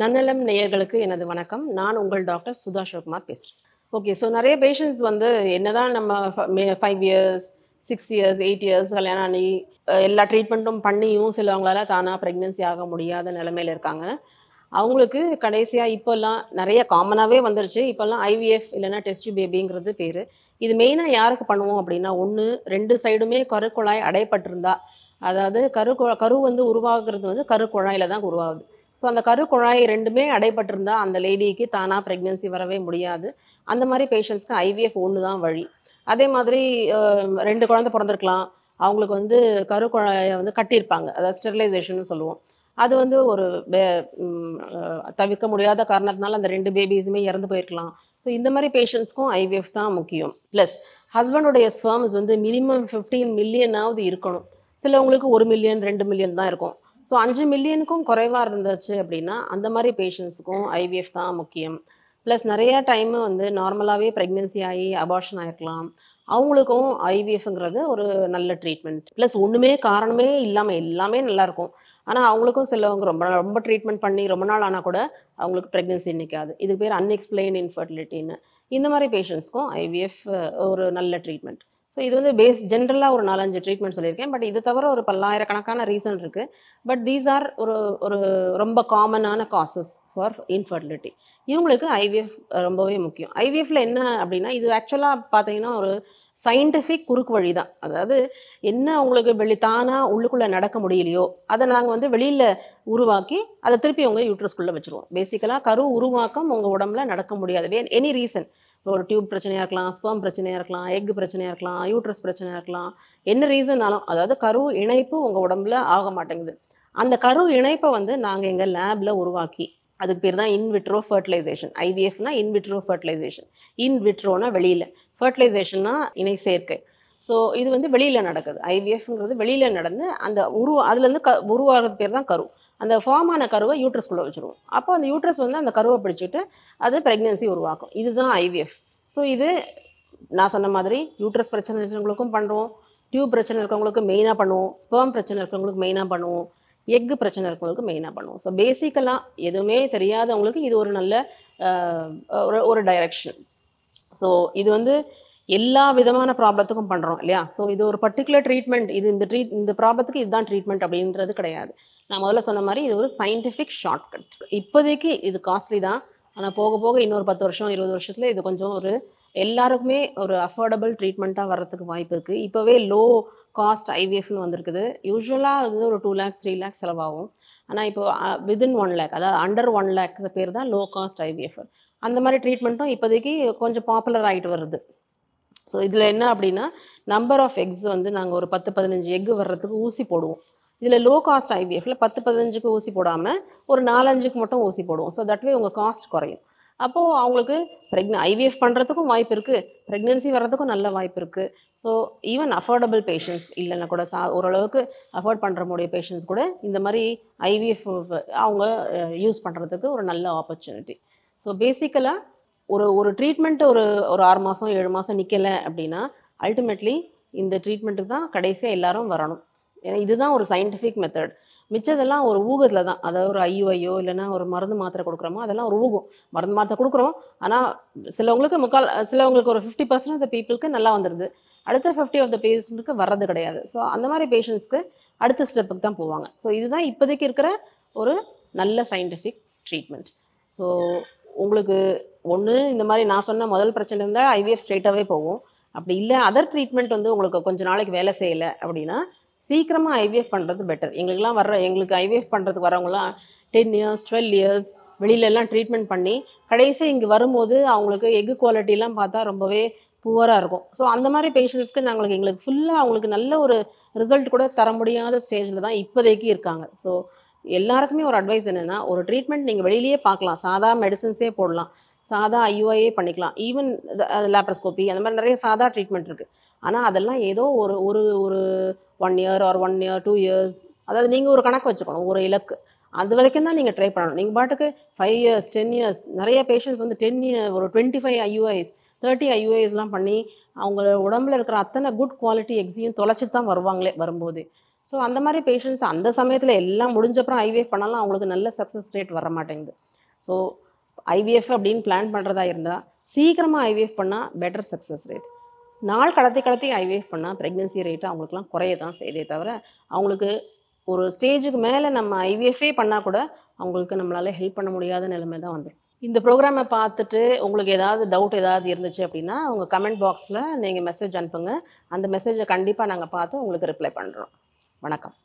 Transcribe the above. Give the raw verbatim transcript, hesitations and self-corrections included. நன்னலம் நேயர்களுக்கு எனது வணக்கம். நான் உங்கள் டாக்டர் சுதா சிவகுமார் பேசுகிறேன். ஓகே, ஸோ நிறைய பேஷண்ட்ஸ் வந்து என்ன தான் நம்ம five years six years eight years கல்யாணம் ஆனி எல்லா ட்ரீட்மெண்ட்டும் பண்ணியும் சிலவங்களால தானாக ப்ரெக்னென்சி ஆக முடியாத நிலைமையில் இருக்காங்க. அவங்களுக்கு கடைசியாக இப்போல்லாம் நிறைய காமனாகவே வந்துருச்சு. இப்போல்லாம் ஐவிஎஃப் இல்லைனா டெஸ்ட் பேபிங்கிறது பேர். இது மெயினாக யாருக்கு பண்ணுவோம் அப்படின்னா, ஒன்று ரெண்டு சைடுமே கருக்குழாய் அடைப்பட்டிருந்தா, அதாவது கரு கரு வந்து உருவாகிறது வந்து கருக்குழாயில் தான் உருவாகுது. ஸோ அந்த கருக்குழாய் ரெண்டுமே அடைப்பட்டிருந்தா அந்த லேடிக்கு தானாக ப்ரெக்னென்சி வரவே முடியாது. அந்த மாதிரி பேஷண்ட்ஸ்க்கு ஐவிஎஃப் ஒன்று தான் வழி. அதே மாதிரி ரெண்டு குழந்தை பிறந்திருக்கலாம், அவங்களுக்கு வந்து கருக்குழாயை வந்து கட்டியிருப்பாங்க, அதாவது ஸ்டெரிலைசேஷன் சொல்லுவோம். அது வந்து ஒரு தவிர்க்க முடியாத காரணத்தினால அந்த ரெண்டு பேபிஸுமே இறந்து போயிருக்கலாம். ஸோ இந்த மாதிரி பேஷண்ட்ஸ்க்கும் ஐவிஎஃப் தான் முக்கியம். ப்ளஸ் ஹஸ்பண்டோடைய ஸ்பெர்ம்ஸ் வந்து மினிமம் ஃபிஃப்டீன் மில்லியனாவது இருக்கணும். சிலவங்களுக்கு ஒரு மில்லியன் ரெண்டு மில்லியன் தான் இருக்கும். ஸோ அஞ்சு மில்லியனுக்கும் குறைவாக இருந்துச்சு அப்படின்னா அந்த மாதிரி பேஷண்ட்ஸுக்கும் ஐவிஎஃப் தான் முக்கியம். ப்ளஸ் நிறையா டைமு வந்து நார்மலாகவே ப்ரெக்னென்சி ஆகி அபார்ஷன் ஆகிருக்கலாம், அவங்களுக்கும் ஐவிஎஃப்ங்கிறது ஒரு நல்ல ட்ரீட்மெண்ட். ப்ளஸ் ஒன்றுமே காரணமே இல்லாமல் எல்லாமே நல்லாயிருக்கும், ஆனால் அவங்களுக்கும் சிலவங்க ரொம்ப ரொம்ப ட்ரீட்மெண்ட் பண்ணி ரொம்ப நாள் ஆனால் கூட அவங்களுக்கு ப்ரெக்னென்சி நிற்காது. இதுக்கு பேர் அன்எக்ஸ்பிளைன் இன்ஃபர்டிலிட்டின்னு. இந்த மாதிரி பேஷண்ட்ஸ்க்கும் ஐவிஎஃப் ஒரு நல்ல ட்ரீட்மெண்ட். ஸோ இது வந்து பேஸ் ஜென்ரலாக ஒரு நாலஞ்சு ட்ரீட்மெண்ட் சொல்லியிருக்கேன். பட் இது தவிர ஒரு பல்லாயிரக்கணக்கான ரீசன் இருக்குது. பட் தீஸ் ஆர் ஒரு ஒரு ரொம்ப காமனான காசஸ் ஃபார் இன்ஃபர்டிலிட்டி. இவங்களுக்கு ஐவிஎஃப் ரொம்பவே முக்கியம். ஐவிஎஃப்ல என்ன அப்படின்னா, இது ஆக்சுவலாக பார்த்தீங்கன்னா ஒரு சயின்டிஃபிக் குறுக்கு வழி தான். அதாவது என்ன உங்களுக்கு வெளி தானாக உள்ளுக்குள்ளே நடக்க முடியலையோ அதை நாங்கள் வந்து வெளியில் உருவாக்கி அதை திருப்பி அவங்க யூட்ரஸ்குள்ளே வச்சுருவோம். பேசிக்கலாக கரு உருவாக்கம் உங்கள் உடம்புல நடக்க முடியாது, எனி ரீசன். ஒரு டியூப் பிரச்சனையாக இருக்கலாம், ஸ்பெர்ம் பிரச்சனையாக இருக்கலாம், எக் பிரச்சனையாக இருக்கலாம், யூட்ரஸ் பிரச்சனையாக இருக்கலாம், என்ன ரீசன்னாலும் அதாவது கரு இணைப்பு உங்கள் உடம்புல ஆக மாட்டேங்குது. அந்த கரு இணைப்பை வந்து நாங்கள் எங்கள் லேபில் உருவாக்கி, அதுக்கு பேர் தான் இன்விட்ரோ ஃபர்டிலைசேஷன். ஐவிஎஃப்னா இன்விட்ரோ ஃபர்டிலைசேஷன், இன்விட்ரோனா வெளியில், ஃபர்டிலைசேஷன்னா இணை சேர்க்கை. ஸோ இது வந்து வெளியில் நடக்குது. ஐவிஎஃப்ங்கிறது வெளியில் நடந்து அந்த உரு அதுலேருந்து க உருவாகிறது பேர் தான் கரு. அந்த ஃபார்ம் ஆன கருவை யூட்ரஸ்குள்ளே வச்சுருவோம். அப்போ அந்த யூட்ரஸ் வந்து அந்த கருவை பிடிச்சிட்டு அது ப்ரெக்னென்சி உருவாக்கும். இதுதான் ஐவிஎஃப். ஸோ இது நான் சொன்ன மாதிரி யூட்ரஸ் பிரச்சனை இருக்கிறவங்களுக்கும் பண்ணுறோம், டியூப் பிரச்சனை இருக்கிறவங்களுக்கு மெயினாக பண்ணுவோம், ஸ்பெர்ம் பிரச்சனை இருக்கிறவங்களுக்கு மெயினாக பண்ணுவோம், எக்கு பிரச்சனை இருக்கிறவங்களுக்கு மெயினாக பண்ணுவோம். ஸோ பேசிக்கலாக எதுவுமே தெரியாதவங்களுக்கு இது ஒரு நல்ல ஒரு ஒரு டைரெக்ஷன். ஸோ இது வந்து எல்லா விதமான ப்ராப்ளத்துக்கும் பண்ணுறோம் இல்லையா. ஸோ இது ஒரு பர்டிகுலர் ட்ரீட்மெண்ட், இது இந்த ட்ரீட் இந்த ப்ராப்ளத்துக்கு இதுதான் ட்ரீட்மெண்ட் அப்படின்றது கிடையாது. நான் முதல்ல சொன்ன மாதிரி இது ஒரு சயின்டிஃபிக் ஷார்ட்கட். இப்போதைக்கு இது காஸ்ட்லி தான், ஆனால் போக போக இன்னொரு பத்து வருஷம் இருபது வருஷத்தில் இது கொஞ்சம் ஒரு எல்லாருக்குமே ஒரு அஃபோர்டபுள் ட்ரீட்மெண்ட்டாக வர்றதுக்கு வாய்ப்பு இருக்குது. இப்போவே லோ காஸ்ட் ஐவிஎஃப்னு வந்திருக்குது. யூஸ்வலாக அது ஒரு டூ லேக்ஸ் த்ரீ லேக்ஸ் செலவாகும், ஆனால் இப்போ வித்தின் ஒன் லேக் அதாவது அண்டர் ஒன் லேக் பேர் தான் லோ காஸ்ட் ஐவிஎஃப். அந்த மாதிரி ட்ரீட்மெண்ட்டும் இப்போதைக்கு கொஞ்சம் பாப்புலர் ஆகிட்டு வருது. ஸோ இதில் என்ன அப்படின்னா, நம்பர் ஆஃப் எக்ஸ் வந்து நாங்கள் ஒரு பத்து பதினஞ்சு எக்கு வர்றதுக்கு ஊசி போடுவோம். இதில் லோ காஸ்ட் ஐவிஎஃப்ல பத்து பதினஞ்சுக்கு ஊசி போடாமல் ஒரு நாலஞ்சுக்கு மட்டும் ஊசி போடுவோம். ஸோ தட் வே உங்கள் காஸ்ட் குறையும். அப்போது அவங்களுக்கு ப்ரெக்னென்ட் ஐவிஎஃப் பண்ணுறதுக்கும் வாய்ப்பு இருக்குது, ப்ரெக்னென்சி வர்றதுக்கும் நல்ல வாய்ப்பு இருக்குது. ஸோ ஈவன் அஃபோர்டபுள் பேஷண்ட்ஸ் இல்லைன்னா கூட சா ஓரளவுக்கு அஃபோர்ட் பண்ணுற முடிய பேஷண்ட்ஸ் கூட இந்த மாதிரி ஐவிஎஃப் அவங்க யூஸ் பண்ணுறதுக்கு ஒரு நல்ல ஆப்பர்ச்சுனிட்டி. ஸோ பேசிக்கலாக ஒரு ஒரு ட்ரீட்மெண்ட்டு ஒரு ஒரு ஆறு மாதம் ஏழு மாதம் நிற்கலை அப்படின்னா அல்டிமேட்லி இந்த ட்ரீட்மெண்ட்டுக்கு தான் கடைசியாக எல்லோரும் வரணும். ஏன்னா இதுதான் ஒரு சயின்டிஃபிக் மெத்தட். மிச்சதெல்லாம் ஒரு ஊகத்தில் தான், அதாவது ஒரு ஐயோயோ இல்லைன்னா ஒரு மருந்து மாத்திரை கொடுக்குறோமோ அதெல்லாம் ஒரு ஊகம். மருந்து மாத்திரை கொடுக்குறோம், ஆனால் சிலவங்களுக்கு முக்கால் சிலவங்களுக்கு ஒரு ஃபிஃப்டி பர்சன்ட் ஆஃப் த பீப்புளுக்கு நல்லா வந்துடுது, அடுத்த ஃபிஃப்டி ஆஃப் த பேஷண்ட்டுக்கு வர்றது கிடையாது. ஸோ அந்த மாதிரி பேஷண்ட்ஸ்க்கு அடுத்த ஸ்டெப்புக்கு தான் போவாங்க. ஸோ இதுதான் இப்போதைக்கு இருக்கிற ஒரு நல்ல சயின்டிஃபிக் ட்ரீட்மெண்ட். ஸோ உங்களுக்கு ஒன்று இந்த மாதிரி நான் சொன்ன முதல் பிரச்சனை இருந்தால் ஐவிஎஃப் ஸ்ட்ரெயிட்டாகவே போகும். அப்படி இல்லை அதர் ட்ரீட்மெண்ட் வந்து உங்களுக்கு கொஞ்சம் நாளைக்கு வேலை செய்யலை அப்படின்னா சீக்கிரமாக ஐவிஎஃப் பண்ணுறது பெட்டர். எங்களுக்கெலாம் வர்ற எங்களுக்கு ஐவிஎஃப் பண்ணுறதுக்கு வரவங்களாம் டென் இயர்ஸ் டுவெல் இயர்ஸ் வெளியிலலாம் ட்ரீட்மெண்ட் பண்ணி கடைசி இங்கே வரும்போது அவங்களுக்கு எக்கு குவாலிட்டிலாம் பார்த்தா ரொம்பவே புவராக இருக்கும். ஸோ அந்த மாதிரி பேஷண்ட்ஸ்க்கு நாங்களுக்கு எங்களுக்கு ஃபுல்லாக அவங்களுக்கு நல்ல ஒரு ரிசல்ட் கூட தர முடியாத ஸ்டேஜில் தான் இப்போதைக்கு இருக்காங்க. ஸோ எல்லாருக்குமே ஒரு அட்வைஸ் என்னென்னா, ஒரு ட்ரீட்மெண்ட் நீங்கள் வெளியிலேயே பார்க்கலாம், சாதா மெடிசன்ஸே போடலாம், சாதா ஐயூஐயே பண்ணிக்கலாம், ஈவன் லேப்ரோஸ்கோபி அந்த மாதிரி நிறைய சாதா ட்ரீட்மெண்ட் இருக்குது. ஆனால் அதெல்லாம் ஏதோ ஒரு ஒரு ஒரு one year or one year two years அதாவது நீங்கள் ஒரு கணக்கு வச்சுக்கணும், ஒரு இலக்கு. அது வரைக்கும் தான் நீங்கள் ட்ரை பண்ணணும். நீங்கள் பாட்டுக்கு ஃபைவ் இயர்ஸ் டென் இயர்ஸ் நிறைய பேஷண்ட்ஸ் வந்து டென் இயர் ஒரு டுவெண்ட்டி ஃபைவ் ஐயூஐஸ் தேர்ட்டி ஐயூஐஸ்லாம் பண்ணி அவங்க உடம்புல இருக்கிற அத்தனை குட் குவாலிட்டி எக்ஸையும் தொலைச்சிட்டு தான் வருவாங்களே வரும்போது. ஸோ அந்த மாதிரி பேஷண்ட்ஸ் அந்த சமயத்தில் எல்லாம் முடிஞ்சப்பறம் ஐவிஎஃப் பண்ணாலும் அவங்களுக்கு நல்ல சக்ஸஸ் ரேட் வர மாட்டேங்குது. So, I V F is planned to I V F panna better success rate. Naal kadati kadati I V F panna pregnancy rate avungalukku korayadhaan seidhe thavara avungalukku oru stage ku mele namma I V F e panna kuda avungalukku nammalaala help panna mudiyadha nilamai dhaan vandru. Indha program paathittu ungalukku edhavadhu doubt edhavadhu irundhuchu appadina unga comment box la neenga message anuppunga and message kandipa naanga paathu ungalukku reply pandrom. Vanakkam.